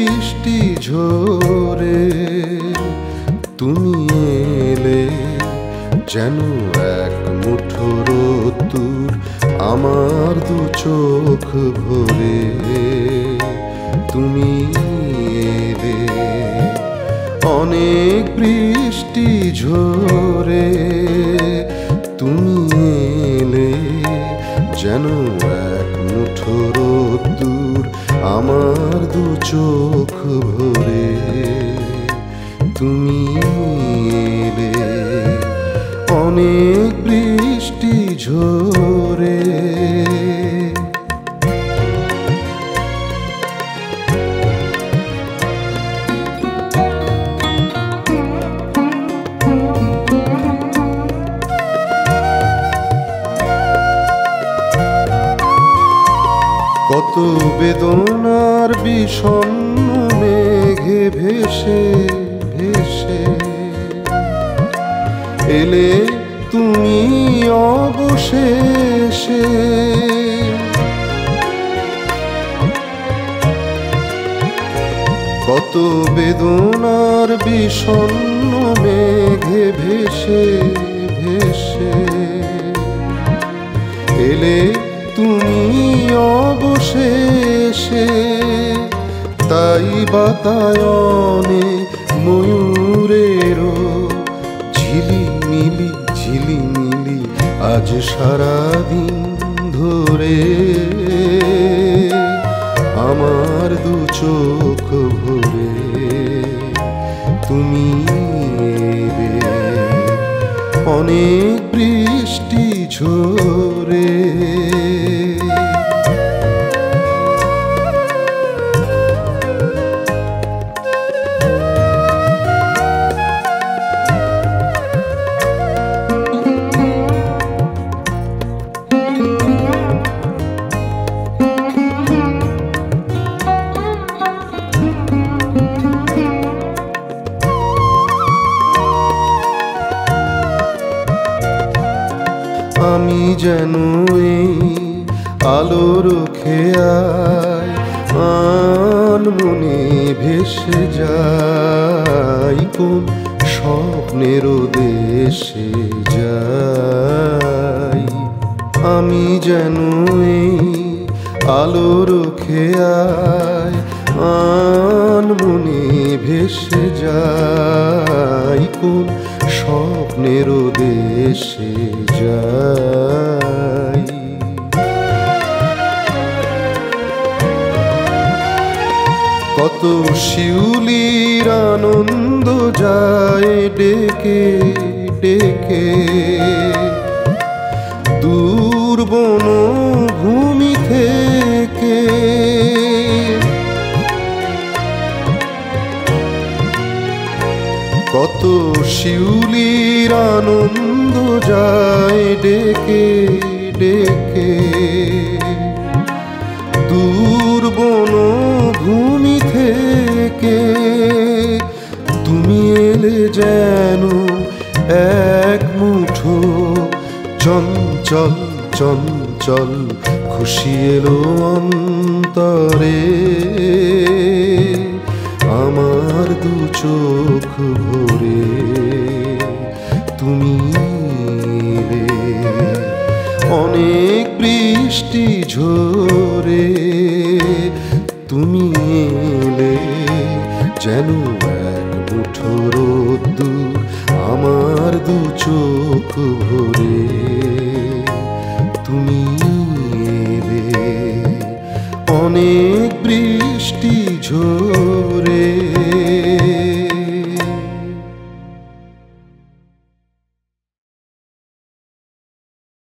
বৃষ্টি ঝরে তুমি এলে যেন এক মুঠো রোদ্দুর আমার দু চোখ ভরে তুমি এলে অনেক বৃষ্টি ঝরে তুমি এলে যেন এক মুঠো রোদ্দুর আমার দু চোখ ভরে তুমি এলে অনেক বৃষ্টি ঝরে কত বেদনার বিষণ্ণ মেঘে ভেসে ভেসে এলে তুমি অবশেষে কত বেদনার বিষণ্ণ মেঘে ভেসে ভেসে এলে তুমি অবশেষে তাই বাতায়নে ময়ূরেরও ঝিলিমিলি আজ সারাদিন ধরে আমার দু চোখ ভরে তুমি এলে অনেক বৃষ্টি ঝরে আমি যেন এই আলোর খেয়ায় আনমনে ভেসে যাই কোন স্বপ্নের দেশে যাই আমি যেন এই আলোর খেয়ায় আনমনে ভেসে যাই কোন স্বপ্নের দেশে যাই কত শিউলির আনন্দ যায় ডেকে ডেকে দূর বনভূমি থেকে কত শিউলির আনন্দ যায় ডেকে ডেকে দূর বনভূমি থেকে তুমি এলে যেন এক মুঠো চঞ্চল চঞ্চল খুশি এলো অন্তরে আমার দু চোখ ভরে তুমি এলে অনেক বৃষ্টি ঝরে তুমি এলে যেন এক মুঠো রোদ্দুর আমার দু চোখ ভরে তুমি এলে অনেক বৃষ্টি ঝরে।